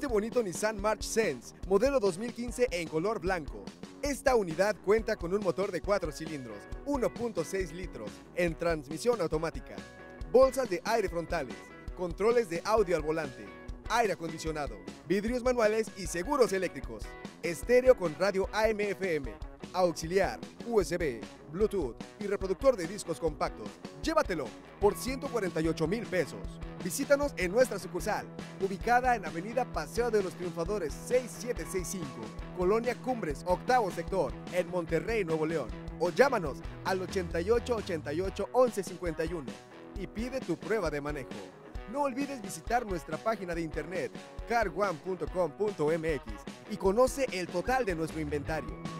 este bonito Nissan March Sense, modelo 2015 en color blanco. Esta unidad cuenta con un motor de 4 cilindros, 1.6 litros, en transmisión automática, bolsas de aire frontales, controles de audio al volante, aire acondicionado, vidrios manuales y seguros eléctricos, estéreo con radio AM/FM, auxiliar, USB, Bluetooth y reproductor de discos compactos. Llévatelo por $148,000 pesos. Visítanos en nuestra sucursal, ubicada en Avenida Paseo de los Triunfadores 6765, Colonia Cumbres, 8º sector, en Monterrey, Nuevo León. O llámanos al 8888-1151 y pide tu prueba de manejo. No olvides visitar nuestra página de internet carwan.com.mx y conoce el total de nuestro inventario.